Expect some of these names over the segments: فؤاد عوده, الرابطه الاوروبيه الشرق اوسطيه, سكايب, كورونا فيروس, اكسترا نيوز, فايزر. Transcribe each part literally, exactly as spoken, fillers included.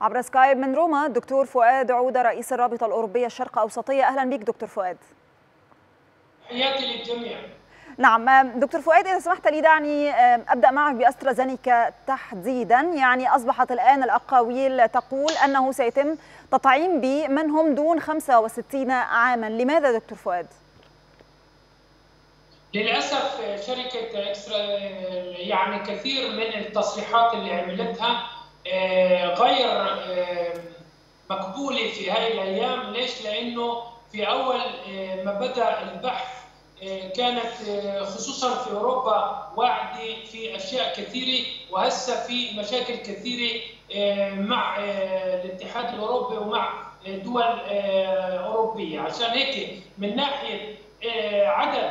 عبر سكايب من روما الدكتور فؤاد عوده رئيس الرابطه الاوروبيه الشرق اوسطيه. اهلا بك دكتور فؤاد. تحياتي للجميع. نعم دكتور فؤاد، إذا سمحت لي دعني أبدأ معك بأسترازينيكا تحديدا. يعني أصبحت الآن الأقاويل تقول أنه سيتم تطعيم بي من هم دون خمسة وستين عاما، لماذا دكتور فؤاد؟ للأسف شركة إكسترا يعني كثير من التصريحات اللي عملتها غير مقبولة في هاي الأيام. ليش؟ لأنه في أول ما بدأ البحث كانت خصوصا في اوروبا واعده في اشياء كثيره، وهسه في مشاكل كثيره مع الاتحاد الاوروبي ومع دول اوروبيه. عشان هيك من ناحيه عدد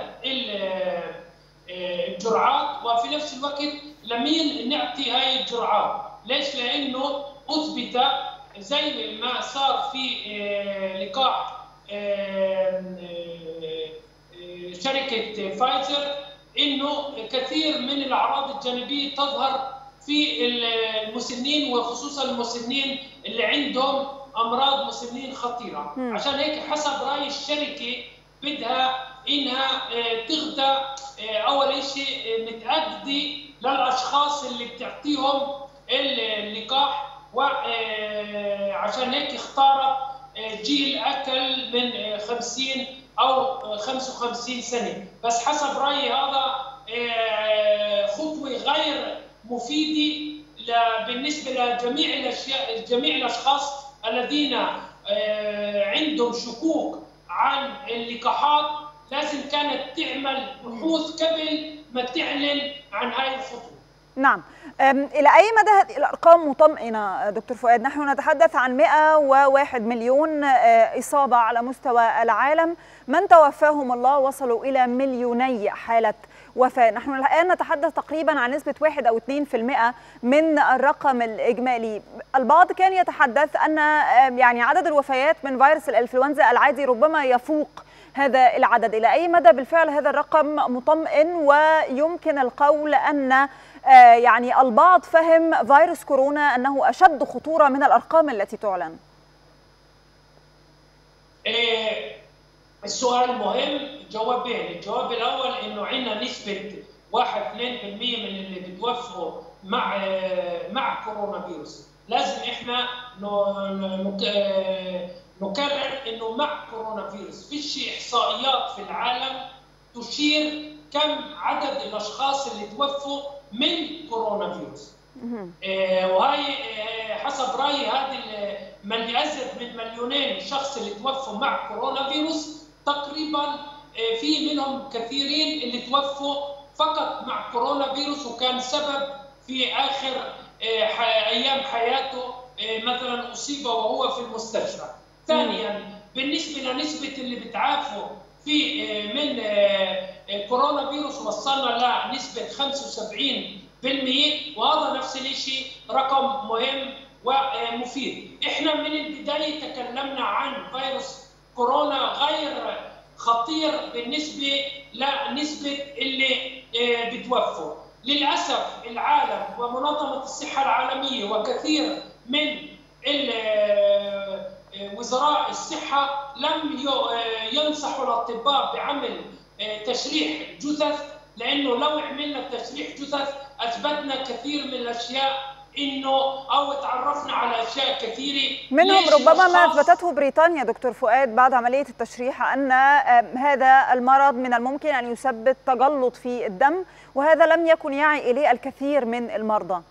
الجرعات وفي نفس الوقت لمين نعطي هاي الجرعات؟ ليش؟ لانه اثبت زي ما صار في لقاح شركة فايزر انه كثير من الاعراض الجانبية تظهر في المسنين، وخصوصا المسنين اللي عندهم امراض مسنين خطيرة. م. عشان هيك حسب رأي الشركة بدها انها تغدى اول شيء متأكدي للاشخاص اللي بتعطيهم اللقاح، وعشان هيك اختارت جيل اقل من خمسين أو خمسة وخمسين سنة، بس حسب رأيي هذا خطوة غير مفيدة بالنسبة لجميع الأشياء جميع الأشخاص الذين عندهم شكوك عن اللقاحات. لازم كانت تعمل بحوث قبل ما تعلن عن هاي الخطوة. نعم، إلى أي مدى هذه الأرقام مطمئنة دكتور فؤاد؟ نحن نتحدث عن مئة وواحد مليون إصابة على مستوى العالم، من توفاهم الله وصلوا إلى مليوني حالة وفاة. نحن الآن نتحدث تقريبا عن نسبة واحد أو اثنين بالمئة من الرقم الإجمالي. البعض كان يتحدث أن يعني عدد الوفيات من فيروس الإنفلونزا العادي ربما يفوق هذا العدد، إلى أي مدى بالفعل هذا الرقم مطمئن ويمكن القول أن يعني البعض فهم فيروس كورونا أنه أشد خطورة من الأرقام التي تعلن؟ السؤال مهم، جوابين. الجواب الأول أنه عندنا نسبة واحد اثنين بالمئة من اللي بتوفوا مع مع كورونا فيروس. لازم إحنا نكرر أنه مع كورونا فيروس فيش إحصائيات في العالم تشير كم عدد الأشخاص اللي توفوا من كورونا فيروس. آه وهي آه حسب رايي هذه من يزيد من مليونين شخص اللي توفوا مع كورونا فيروس، تقريبا آه في منهم كثيرين اللي توفوا فقط مع كورونا فيروس وكان سبب في اخر آه حي ايام حياته آه مثلا اصيب وهو في المستشفى. ثانيا بالنسبه لنسبه اللي بتعافوا في آه من آه كورونا فيروس وصلنا لنسبة خمسة وسبعين بالمئة، وهذا نفس الشيء رقم مهم ومفيد. احنا من البداية تكلمنا عن فيروس كورونا غير خطير بالنسبة لنسبة اللي بتوفوا. للأسف العالم ومنظمة الصحة العالمية وكثير من وزراء الصحة لم ينصحوا الأطباء بعمل تشريح جثث، لانه لو عملنا تشريح جثث اثبتنا كثير من الاشياء انه او تعرفنا على اشياء كثيره منهم ربما ما اثبتته بريطانيا دكتور فؤاد بعد عمليه التشريح، ان هذا المرض من الممكن ان يسبب تجلط في الدم، وهذا لم يكن يعي اليه الكثير من المرضى.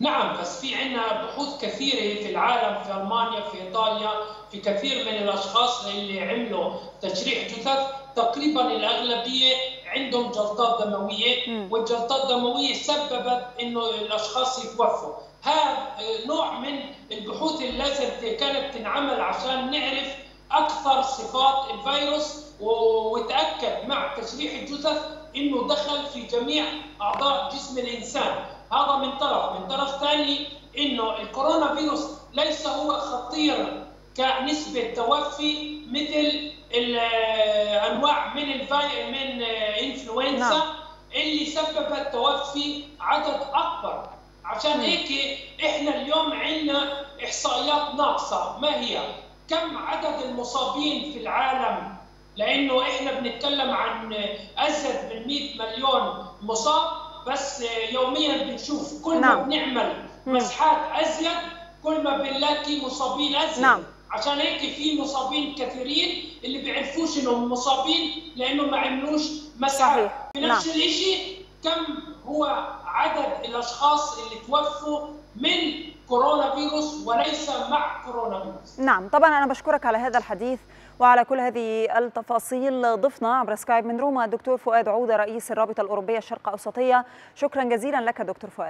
نعم، بس في عندنا بحوث كثيره في العالم، في المانيا، في ايطاليا، في كثير من الاشخاص اللي عملوا تشريح جثث تقريبا الاغلبيه عندهم جلطات دمويه، والجلطات الدمويه سببت انه الاشخاص يتوفوا. هذا نوع من البحوث اللي لازم كانت تنعمل عشان نعرف اكثر صفات الفيروس، وتاكد مع تشريح الجثث انه دخل في جميع اعضاء جسم الانسان. هذا من طرف، من طرف ثاني انه الكورونا فيروس ليس هو خطير كنسبة توفي مثل الانواع من الفي من انفلونزا اللي سببت توفي عدد اكبر. عشان هيك احنا اليوم عندنا احصائيات ناقصه. ما هي؟ كم عدد المصابين في العالم؟ لانه احنا بنتكلم عن ازيد من مئة مليون مصاب، بس يوميا بنشوف كل ما بنعمل مسحات ازيد كل ما بنلاقي مصابين ازيد. نعم. عشان هيك في مصابين كثيرين اللي بيعرفوش انهم مصابين لانه ما عملوش مسحات. بنفس الشيء كم هو عدد الاشخاص اللي توفوا من كورونا فيروس وليس مع كورونا فيروس. نعم طبعا انا بشكرك على هذا الحديث وعلى كل هذه التفاصيل. ضفنا عبر سكايب من روما الدكتور فؤاد عوده رئيس الرابطه الاوروبيه الشرق اوسطيه. شكرا جزيلا لك دكتور فؤاد.